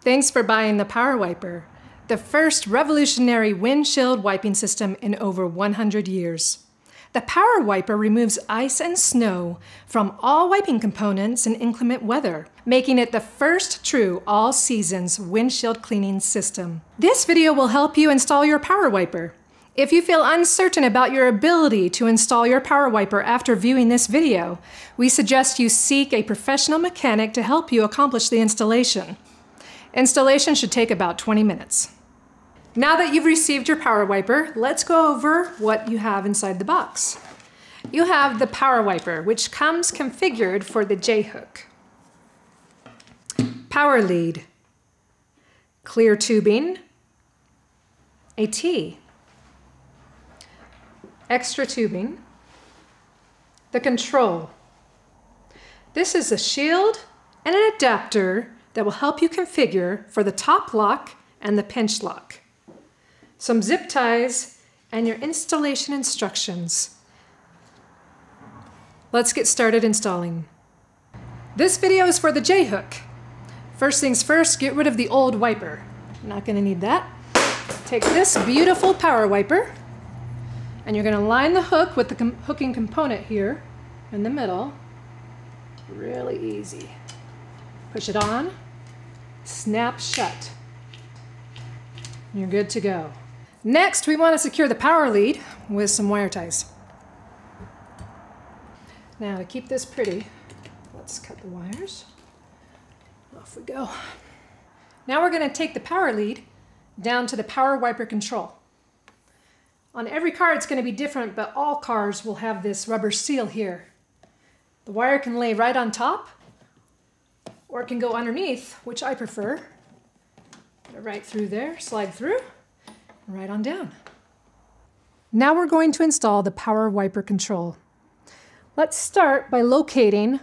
Thanks for buying the PowerWiper, the first revolutionary windshield wiping system in over 100 years. The PowerWiper removes ice and snow from all wiping components in inclement weather, making it the first true all-seasons windshield cleaning system. This video will help you install your PowerWiper. If you feel uncertain about your ability to install your PowerWiper after viewing this video, we suggest you seek a professional mechanic to help you accomplish the installation. Installation should take about 20 minutes. Now that you've received your PowerWiper, let's go over what you have inside the box. You have the PowerWiper, which comes configured for the J-Hook. Power lead, clear tubing, a T, extra tubing, the control. This is a shield and an adapter that will help you configure for the top lock and the pinch lock. Some zip ties and your installation instructions. Let's get started installing. This video is for the J-Hook. First things first, get rid of the old wiper. You're not gonna need that. Take this beautiful PowerWiper and you're gonna line the hook with the hooking component here in the middle. Really easy. Push it on, snap shut. You're good to go. Next, we want to secure the power lead with some wire ties. Now, to keep this pretty, let's cut the wires. Off we go. Now we're going to take the power lead down to the PowerWiper control. On every car, it's going to be different, but all cars will have this rubber seal here. The wire can lay right on top, or it can go underneath, which I prefer. Right through there, slide through, right on down. Now we're going to install the PowerWiper control. Let's start by locating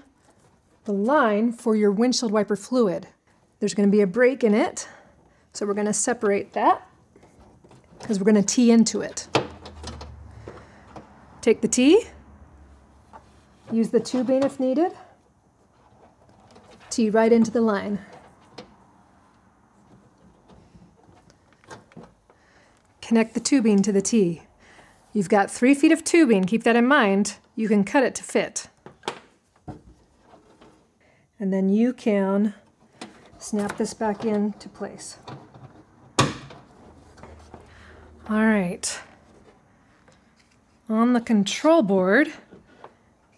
the line for your windshield wiper fluid. There's going to be a break in it, so we're going to separate that because we're going to tee into it. Take the tee, use the tubing if needed, tee right into the line. Connect the tubing to the tee. You've got 3 feet of tubing, keep that in mind. You can cut it to fit. And then you can snap this back into place. All right. On the control board,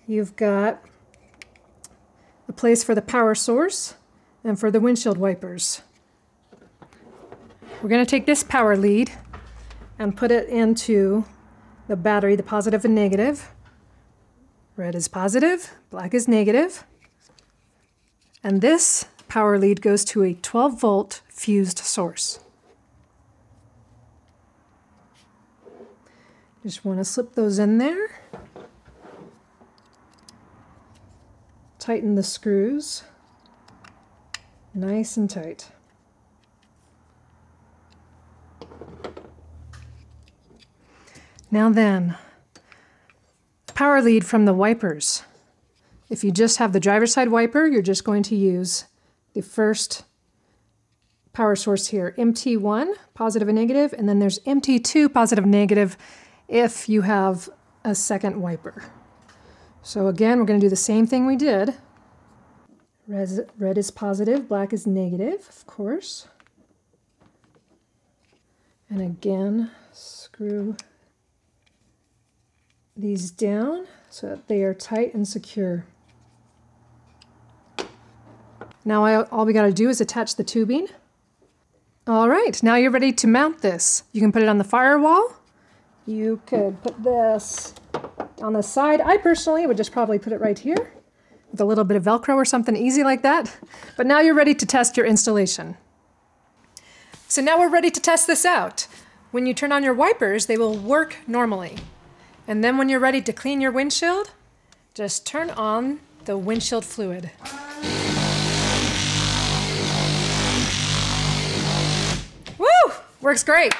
you've got a place for the power source and for the windshield wipers. We're gonna take this power lead and put it into the battery, the positive and negative. Red is positive, black is negative. And this power lead goes to a 12-volt fused source. Just want to slip those in there. Tighten the screws, nice and tight. Now then, power lead from the wipers. If you just have the driver's side wiper, you're just going to use the first power source here, MT1, positive and negative, and then there's MT2, positive and negative, if you have a second wiper. So again, we're going to do the same thing we did. Red is positive, black is negative, of course. And again, screw these down so that they are tight and secure. Now all we gotta do is attach the tubing. All right, now you're ready to mount this. You can put it on the firewall. You could put this on the side. I personally would just probably put it right here with a little bit of Velcro or something easy like that. But now you're ready to test your installation. So now we're ready to test this out. When you turn on your wipers, they will work normally. And then when you're ready to clean your windshield, just turn on the windshield fluid. Woo! Works great.